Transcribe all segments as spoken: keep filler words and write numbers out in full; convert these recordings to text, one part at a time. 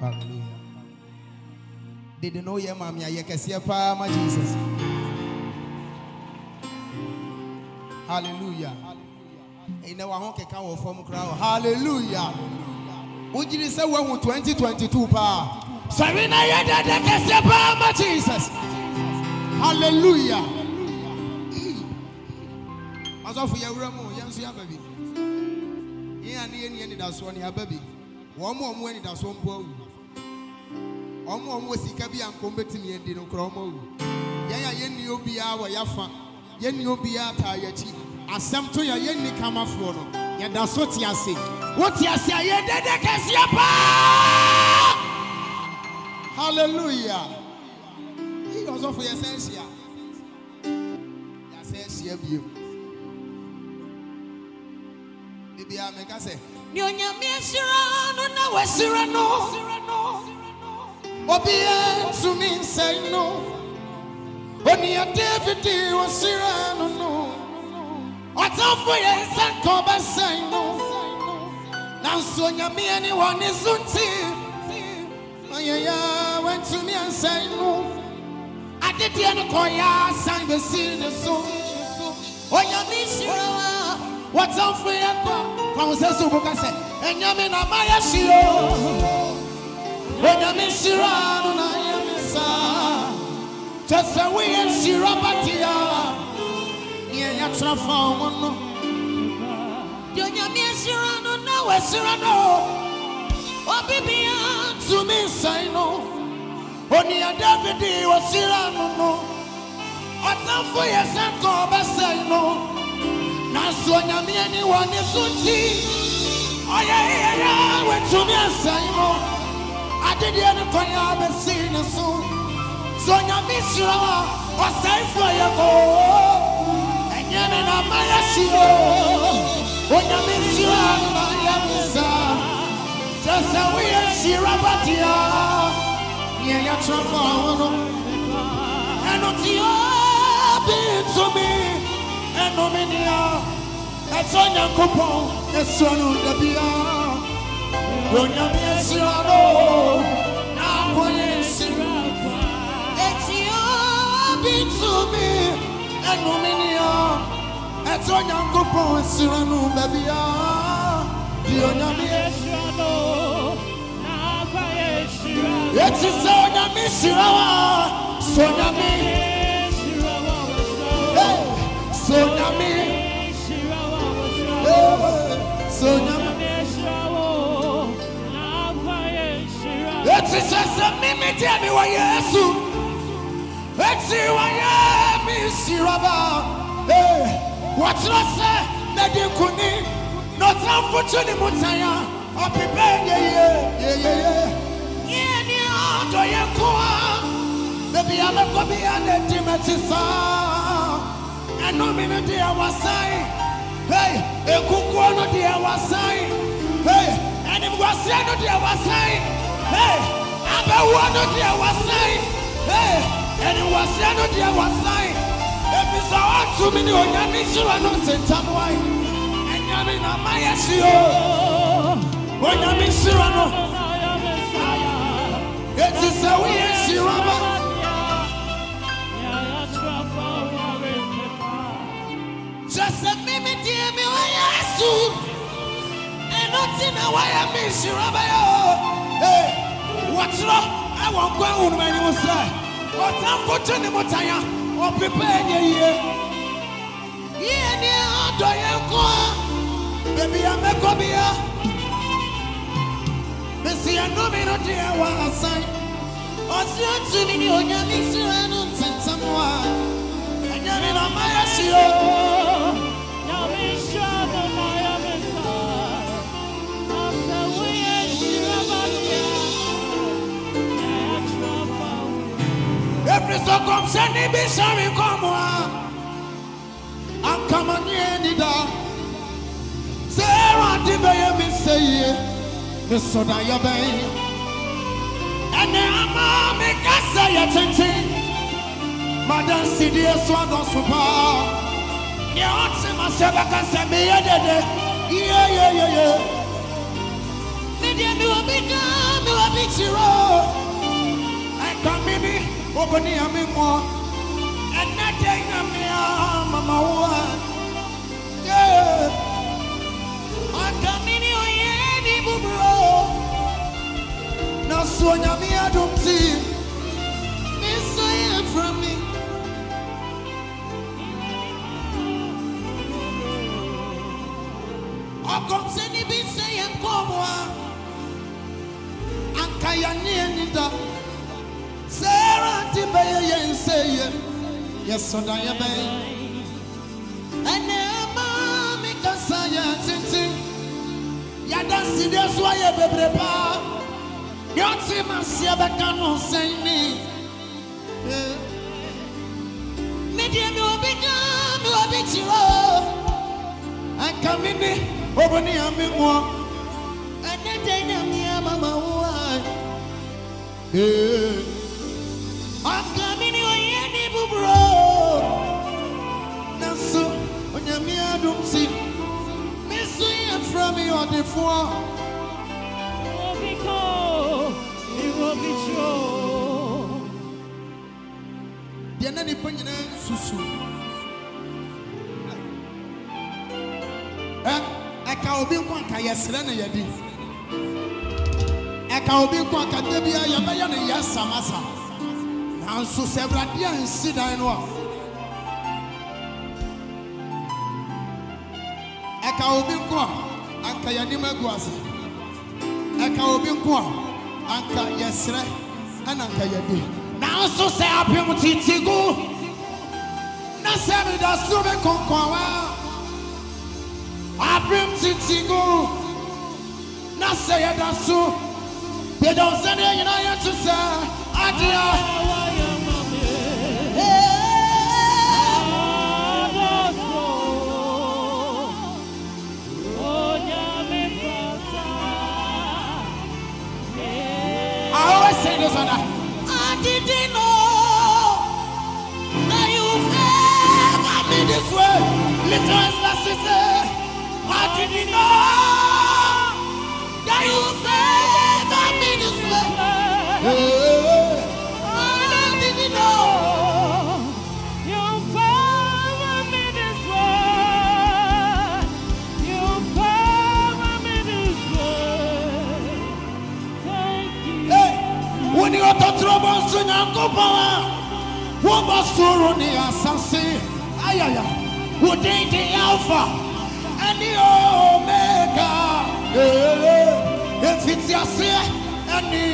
Hallelujah. Didn't know your mommy, I can see a palm, Jesus. Hallelujah. In our home, can form crowd. Hallelujah. Would you say one twenty twenty-two power? Serena, I can see a palm, Jesus. Hallelujah. As of your room, young see a baby. Yeah, and that's one, your baby. One more money, that's one bowl. Omo was Sikabi and combating and Dino Cromo. Yea, yen you be our Yafa, yen you be our Tayachi. As some to your yenny come up for no. Yet that's what you say. What you say, yet that can see a power. Hallelujah. He goes off for your sense here. Your sense here, you. Maybe I make us say, You're your mission, no, no, Cyrano, Cyrano. Obey to me, say no. When you are David, you are Cyrano. What's up for you? And come and say no. Now, so you me anyone is until I went to me and say no. I did the end of Koya, sang the sea, the soul. When you miss you, what's up for you? Come and say, so you can say, and you mean a Maya Shiro. When I'm in Syrah, I am in Syrah. Just a way in Syrah, but here, yeah, that's a phone. You're in Syrah, no, no, we're Syrah, no. Oh, baby, to me, say no. Only a David, we're Syrah, no. What the fuck is that? Go, but say no. Now, so I'm anyone is until. Oh, yeah, yeah, yeah, we're to me, say no. I did the other thing I've been seeing soon. So you miss your or say for your goal. And you're not my show. When you miss your own, just a way and see about you. Yeah, you're trouble. And not your being to me. And no media. That's on your coupon. That's on the beer. When you're in Cyrano, now we're in Cyrano. It's your beat to me, and no mania. That's why I'm going to Cyrano, baby. You're in Cyrano, now we're in Cyrano. It's your son in Cyrano, son of me. Son of me. Son of me. It's just a mimi demi wa yesu. It's you I am misiraba. Hey, what's not say? Nedi kuni. Not some fortune mutaya. I'll be paying yeah yeah yeah yeah. Yeah ni odo yekua. Baby I'm a baby and a dimetisa. And no mimi di awasai. Hey, ekuku no di awasai. Hey, and if wasai no di awasai. Hey, I bet one of you was saying, hey, and it was another you was saying, if it's all too many, you're not sure I'm not in some way. And you're in a Maya Shiro. When I'm in Cyrano, it's just a way in Cyrano. Just a minute, dear me, I asked you. And not in a way I'm in Cyrano. Hey, what's up? I won't go on when you say, but I'm fortunate what I am. Or prepare you here. Yeah, yeah, do you go? Baby, I'm a copy. Missy, I know me not here while I say, or see to me, you're going to see someone. And you're in a Maya Shiro. Now, be sure that I am in time. I'm the way. Every so come send me be sorry come on. I'm coming here, Nida. Misodaya Bay, and the Amami Casaya Tintin, Madame Sidia Swagon Supa, the Otsima Sabaka Samia, yeah, yeah, yeah, yeah. Lydia Nuabica, Nuabiciro, and Kamimi, Obonia Mimo, and Natina Mia, Mamawa, yeah. Now, Sonia, me, I don't see. Miss, I am from me. I come, send me, say, and come on. And Kayanin, Sarah, Tibay, and say, yes, so I am. And now, make a science. Ya danse de soye bebreba yo ti ma se be kanu sen ni me de mi obi kan mi obi ti ro an kan mi ni obo ni ami mo ene de na mi mama wa eh an kan mi ni oye ni bubro na so onya mi adum ti from me on the floor. It will be cold. It will be true. Diana Nipanyana Susu. Eh, eka obi nko anka yesere na yedi. Eka obi nko anka debia yamaya na yesamasa. Na nso sebrade ansi dan no. Eka obi nko anka yanima guasa aka obi kwa anka yesre ananka yadi na so se apem titigu na se mi da sube konkowa apem titigu na se ya da su be don se ne yina ya to se adia I didn't know that you ever been this way, little sister. I didn't know that you ever been this way. I didn't know you ever been this way. You ever been this way. Thank you. Hey. When you are troubled, you are going to go back. You assassin. Ayaya. Who did the Alpha and the Omega? If it's your sin, and the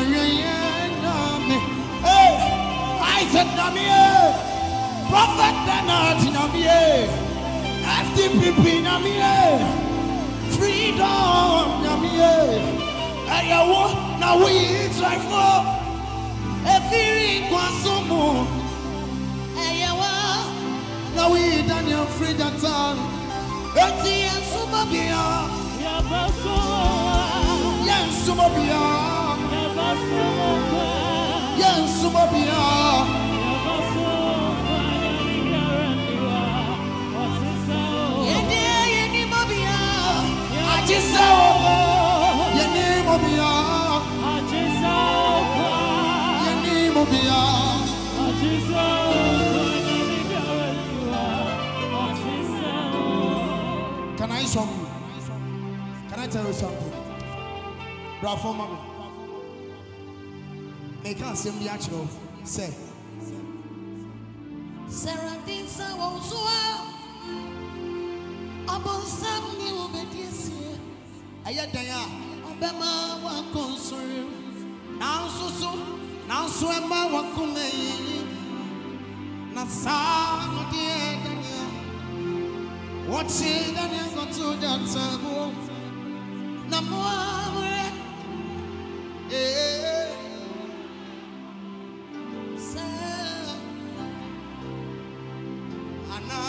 enemy. Hey, I said, Namie, Prophet Nanati Namie, F D P Namie, Freedom Namie. Ayawo na we drive for every consumer. Ayawo na we Daniel Frida Tan. Eti ensuma bia. Ya baso. Ya ensuma bia. Ya baso. Ya ensuma bia. Ya baso. Ya ni ni mobia. Ajisa. I just saw I just saw Can I some? Can I tell you something? Bravo, mommy. They can't see me actually. Say, Sarah Dinsa was upon some new obedience. I had Diana. Bema wa konsuri na susu na suema wa kumei na sa no die dania watching dania go to dance na moamre eh sa ana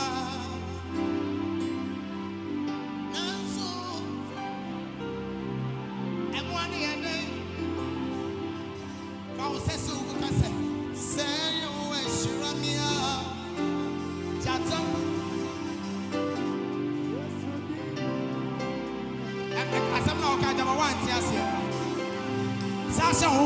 Oh,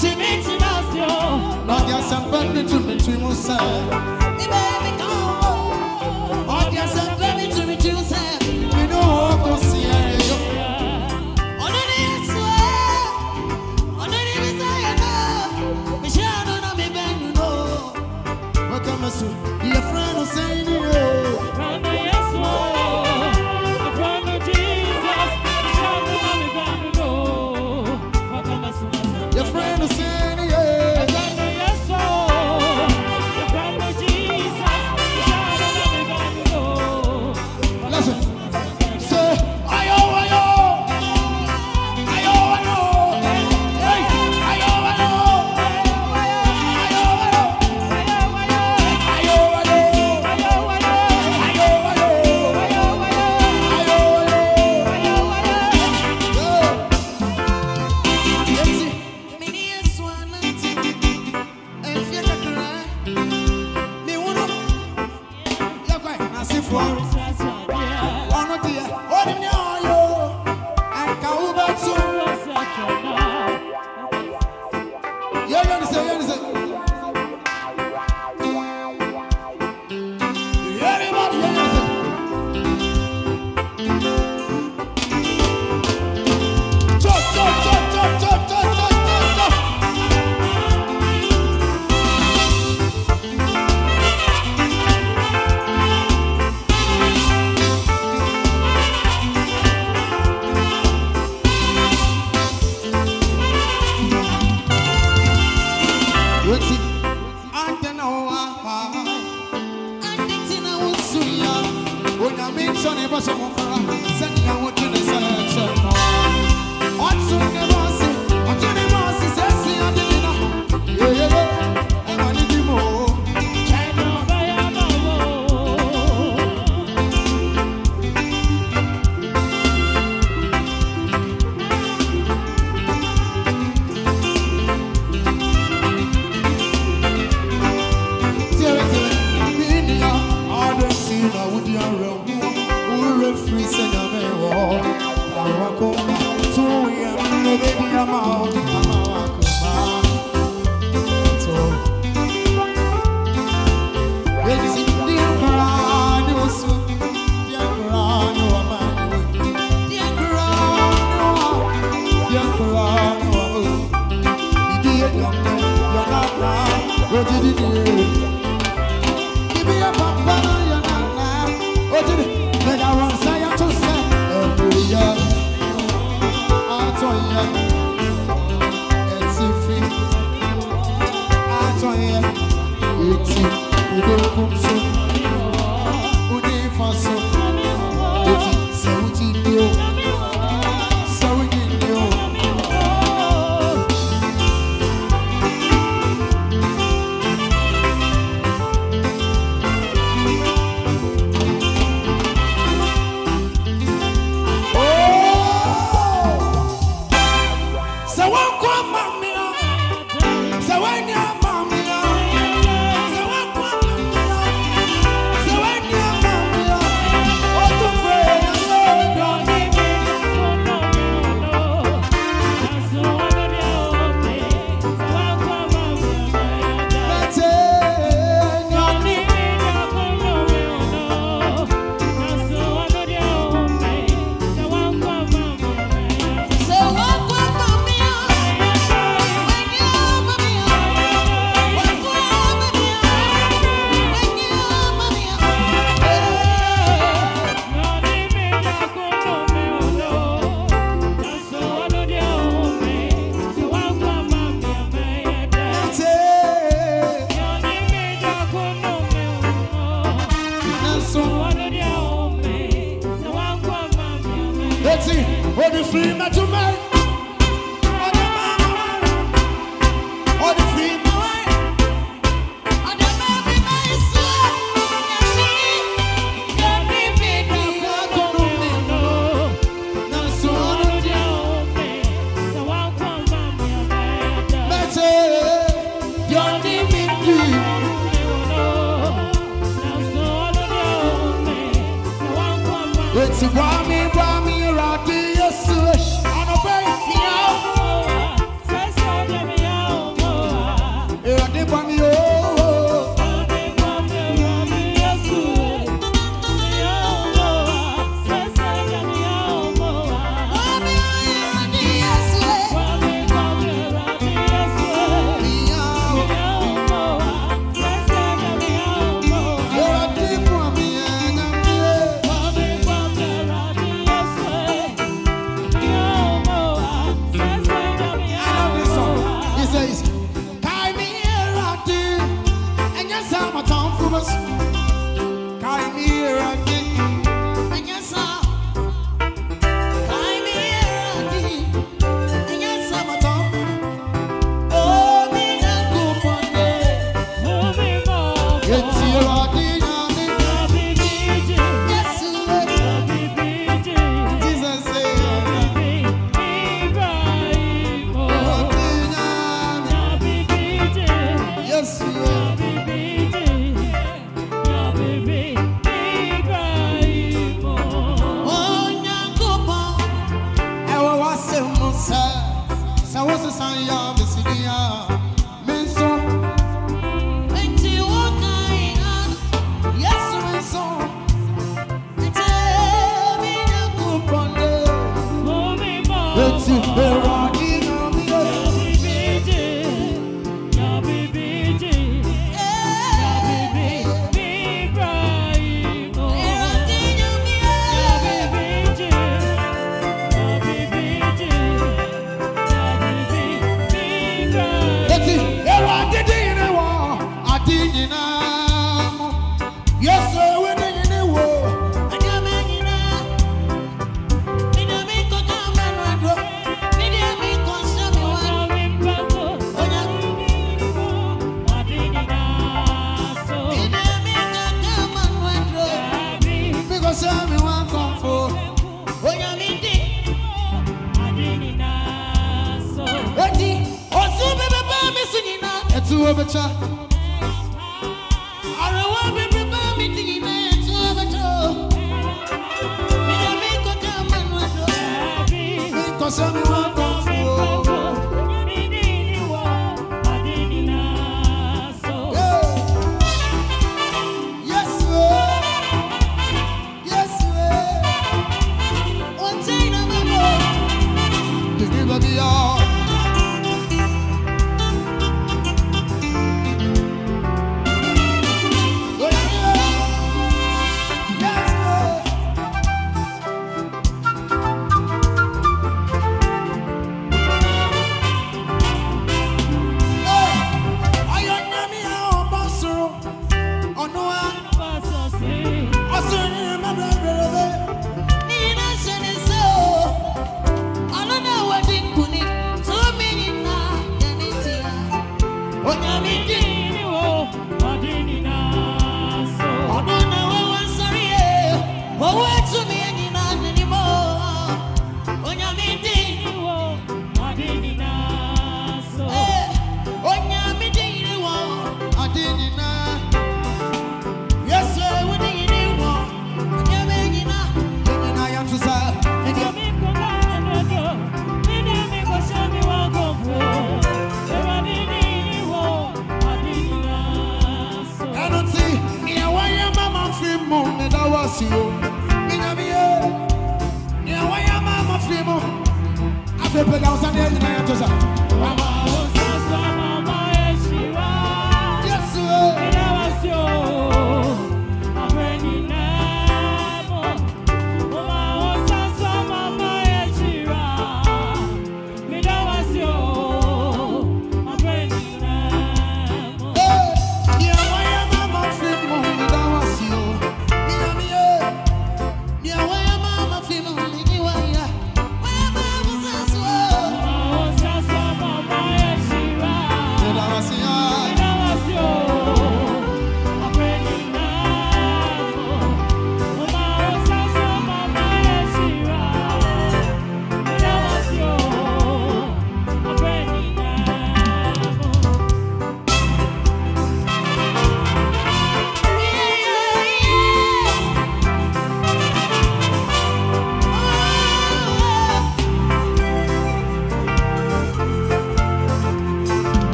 I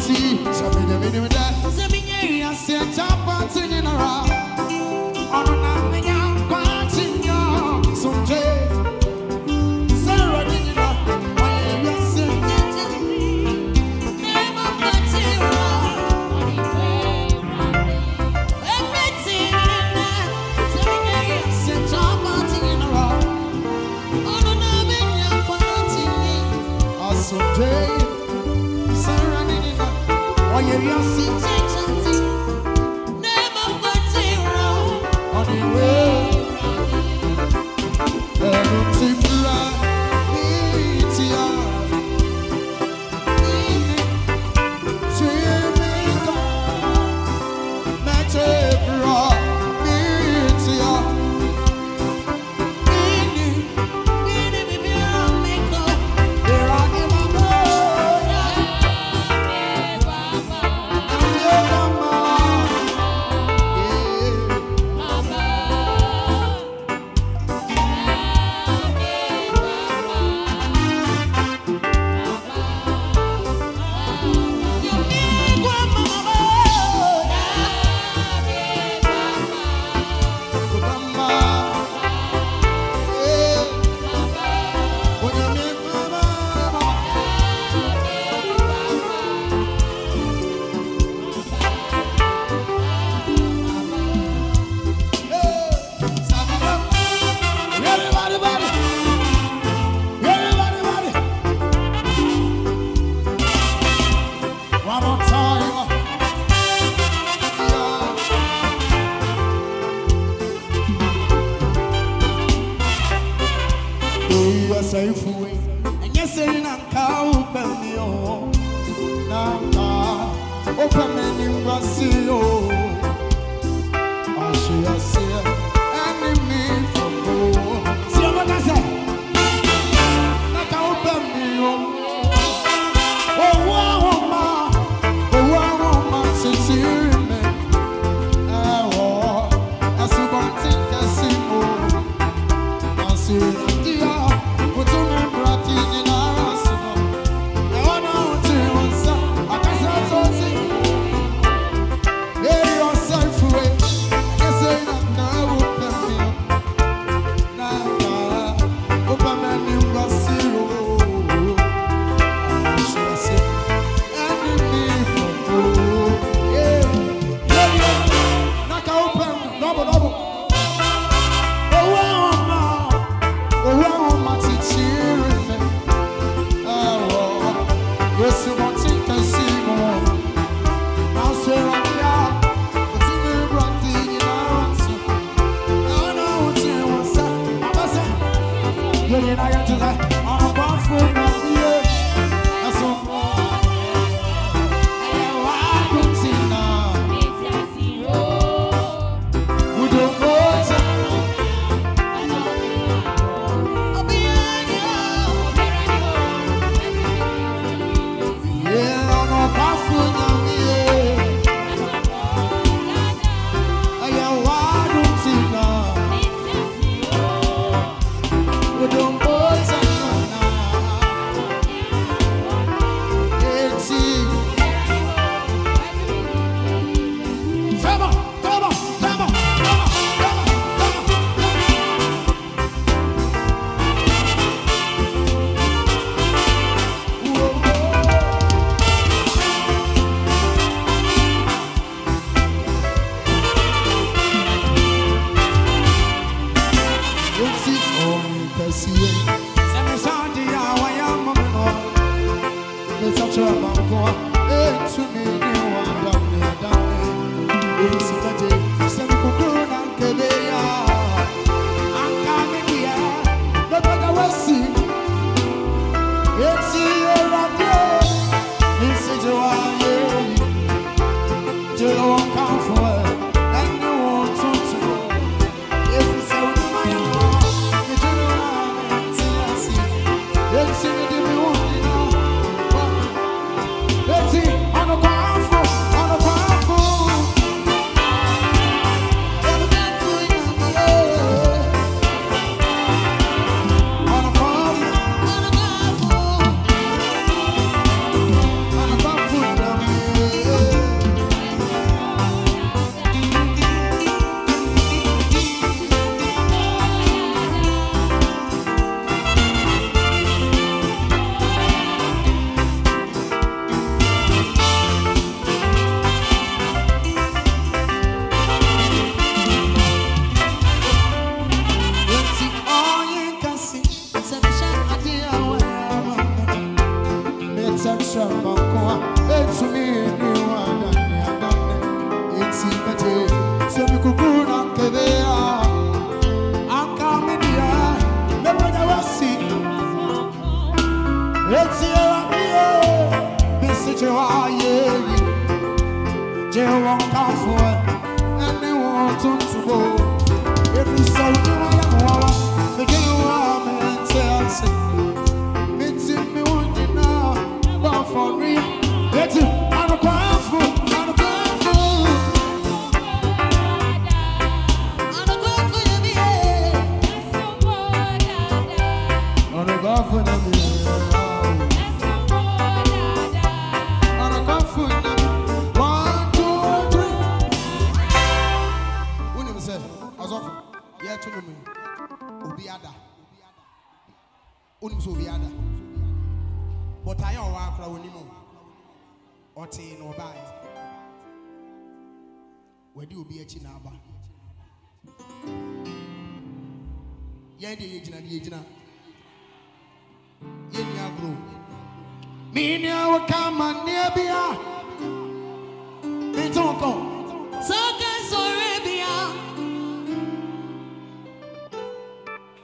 T.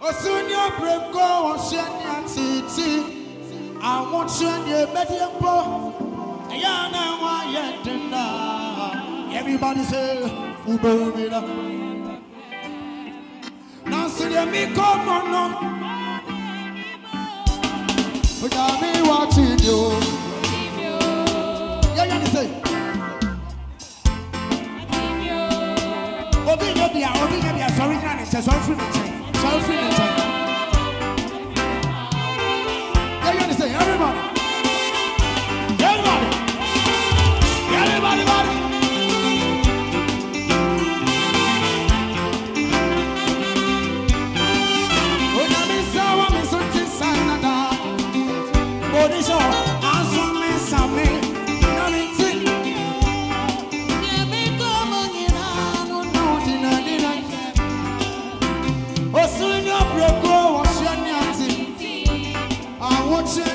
Osunyo breko oshani atiti I want to your bed. Everybody say, Uber me up. Now, see me come on. But I be watching you. Yeah, yeah, say. Obi, Obi, Obi, Obi, sorry, Granny, sorry, sorry, sorry, sorry, sorry. Everybody, everybody, everybody, everybody. When I miss her, I miss her to Sanada. Oh, this show, I saw me, saw me, now it's it. Let me come again, I don't know, didn't I, didn't I? Oh, soon you're broke, oh, what's your name? I want you.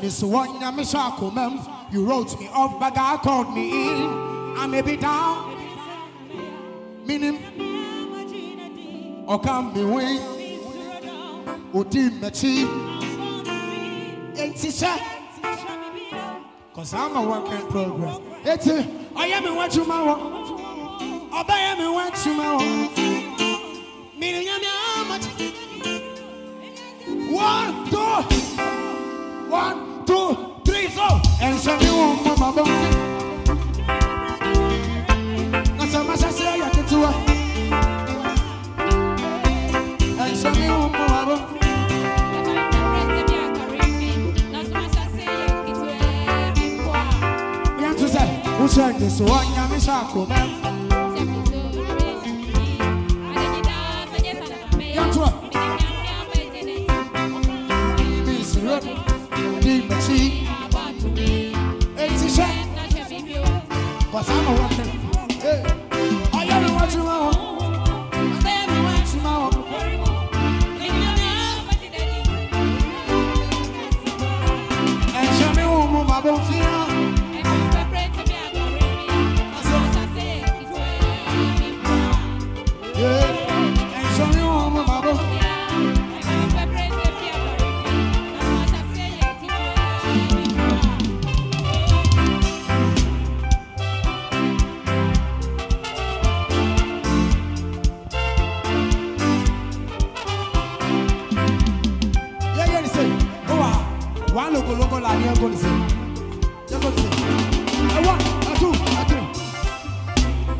This one, I'm a shackle, ma'am. You wrote me off, but God called me in. I may be down, meaning, or come be way, or dim the cheap. And teacher, because I'm a work in progress. It's a, I am in what tomorrow, or I am in what tomorrow, meaning, I'm a one, two. One, two, three, so and so you won't come about. That's how much I say I can do it. And so you won't come about. We have to say, who's like this one? I'm a shark, man.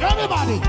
Everybody.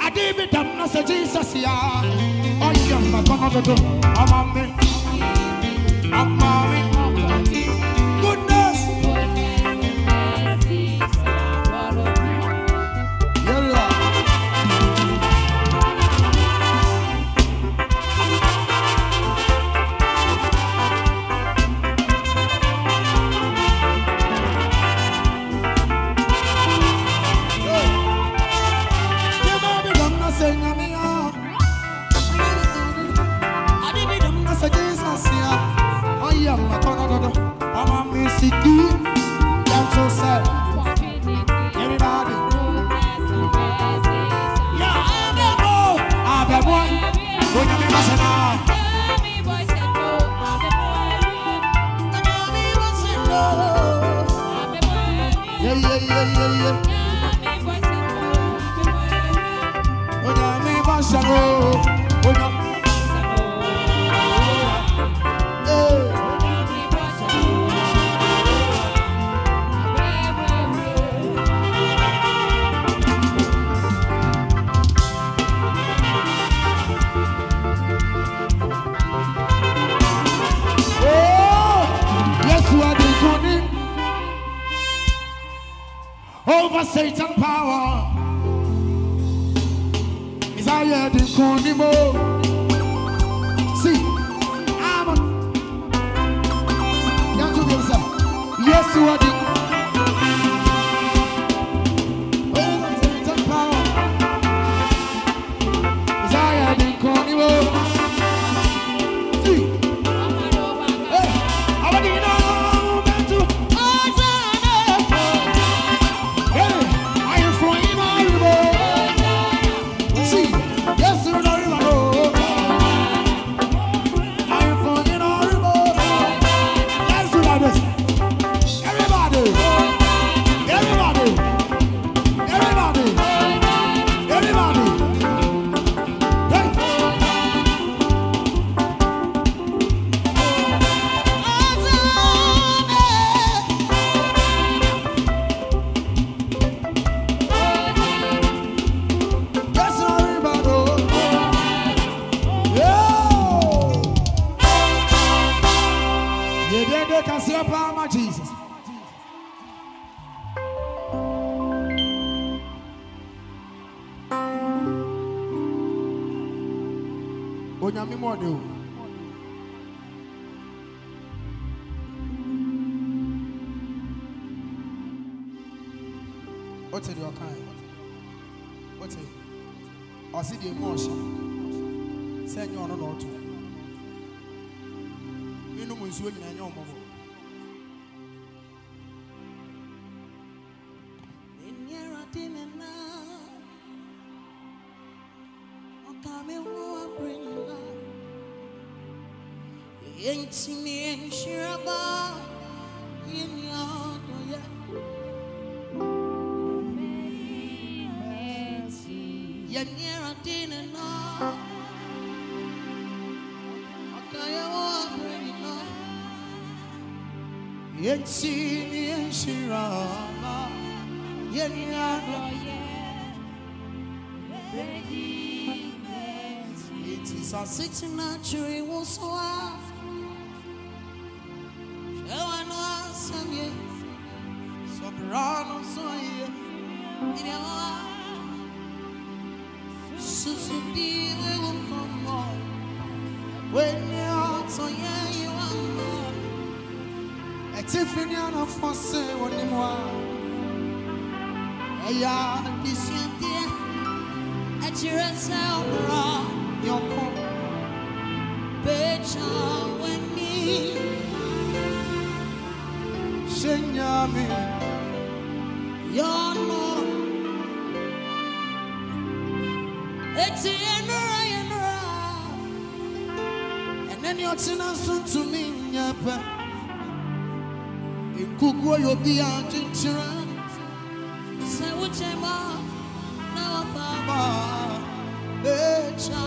I did it, I'm not a Jesus. Yeah, I am a mother. I'm on me. I'm on me. Satan power is I hear the Konimo. See, I'm down to yourself. Yes, you are the Satan power is I hear the Konimo. See, I'm a dinner. What's your kind? What's it? I see the emotion. Send you on an auto. You know, who's winning and your mother. In your dinner now, come in, bring it up. Ain't me and sure about in your you're near a dinner now. Okay, I'm ready now. You're seeing me and she's wrong. You're near a dinner. It is a city natural. It was so hard. So I know some years. So proud of some years. You know. Susu be we will come on when you are so young, you are more. A tiffany on a fosse on the one. A yard is your dear at your sound, your poor picture when me. Shenya me. Yono It's in Mara And then you're soon to me You could grow your beyond Say what you want Now Baba Becha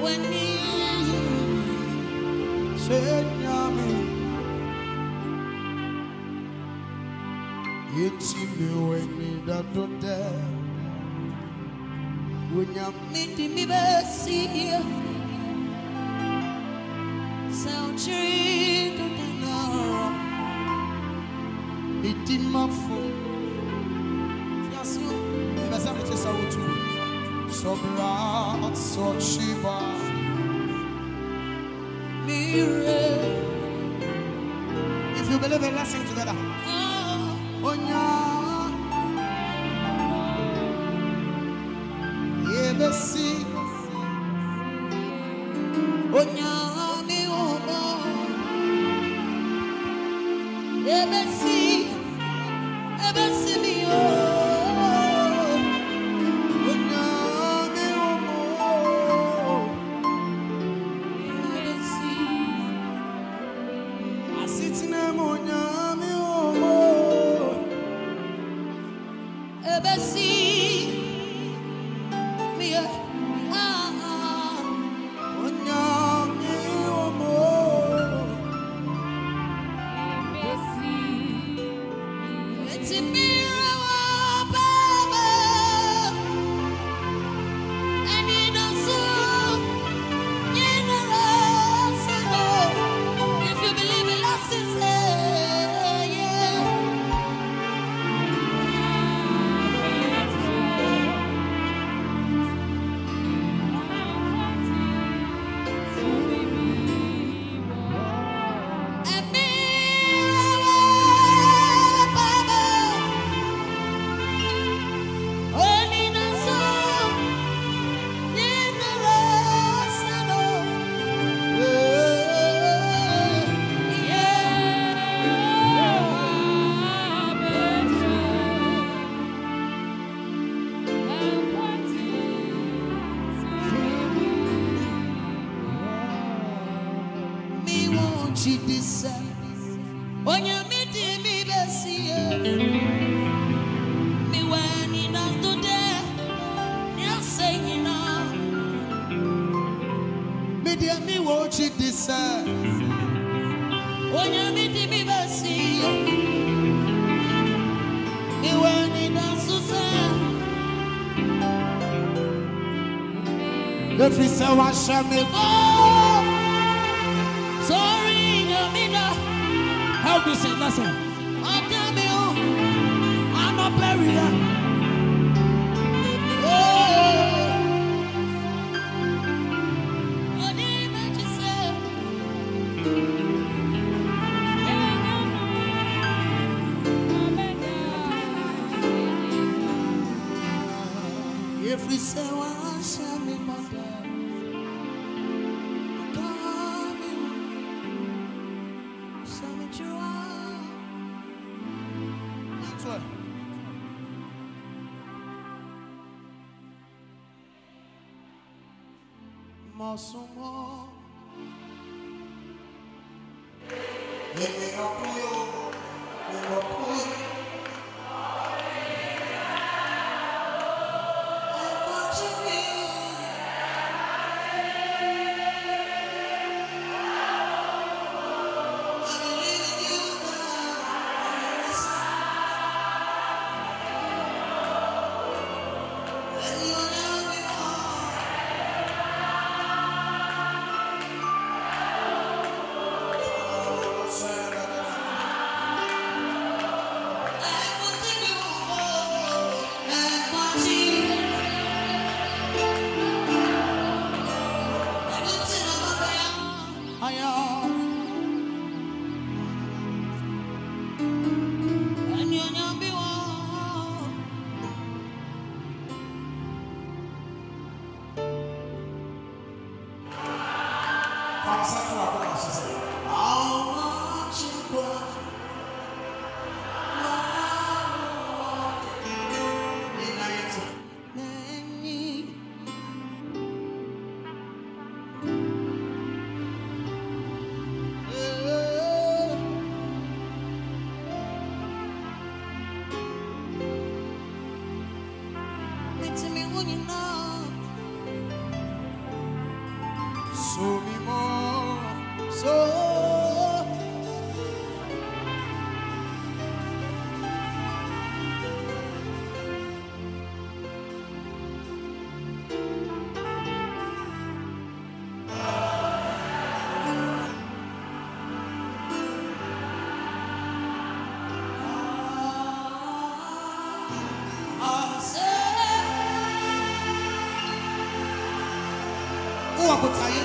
When you Say Nyami It's you and me that don't tell When you're meeting me, but see you So treat me now It's in my phone Yes, you If I say it is out to you So bright, so shiva Mirror If you believe it, let's sing together Onya, yebesi. Onya mi omo, yebesi, yebesi mi omo. Onya mi omo, yebesi. Asiti na monya. When you meet him, he will see you. Me when he knows today, he'll say he knows. Me dear, me won't you decide. When you meet him, he will see you. Me when he knows today. The priest will show me more. Sorry. Help me say, listen. I can't be home. I'm not buried. Oh, I need that you say. If we say, I shall be mother. Nosso amor E me apoiou, me apoiou Oh,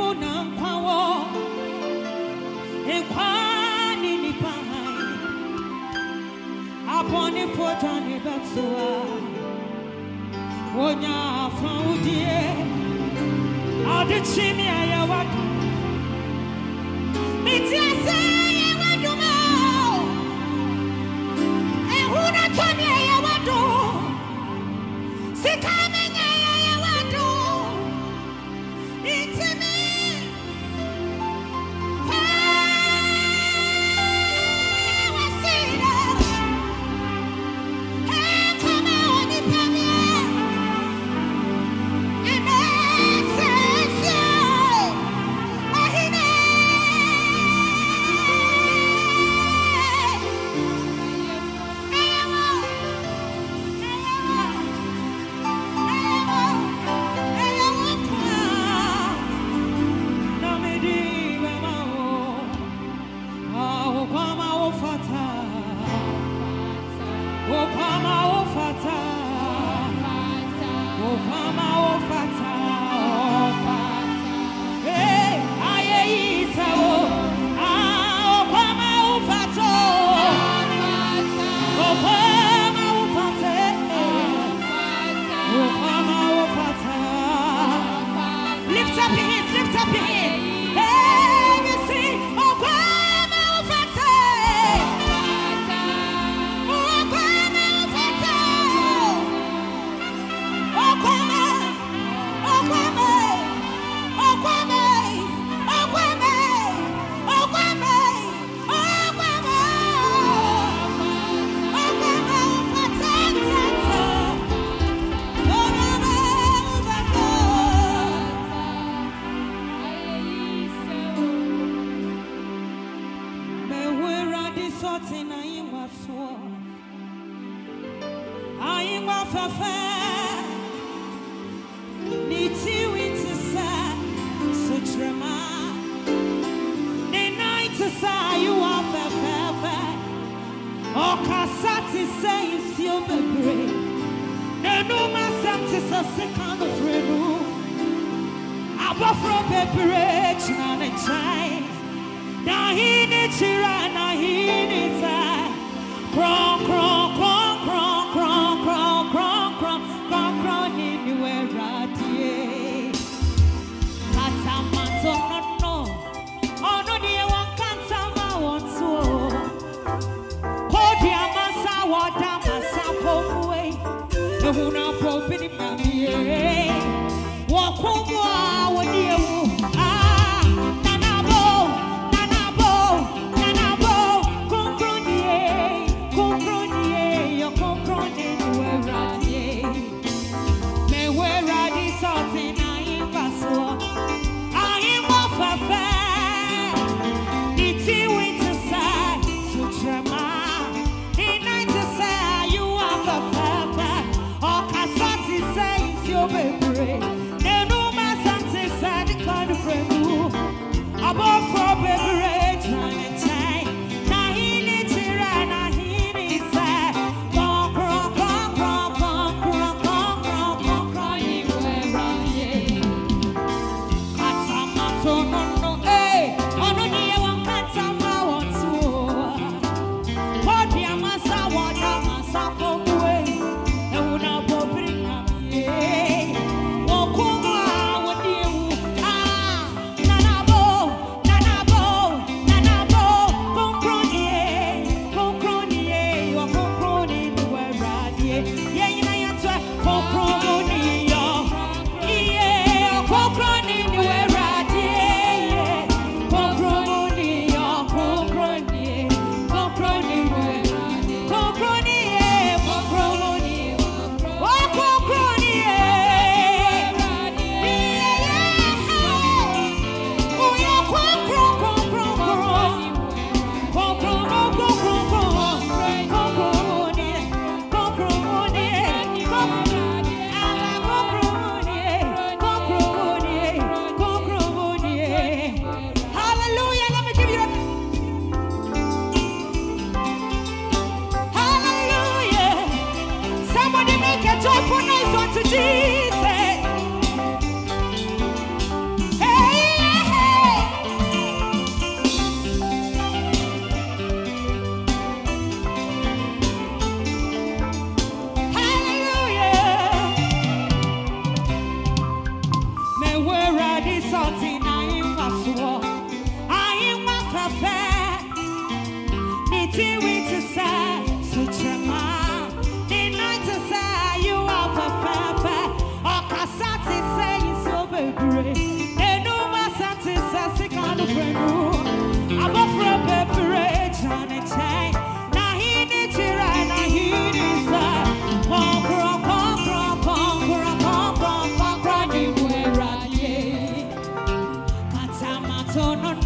Jesus. Hey, Sono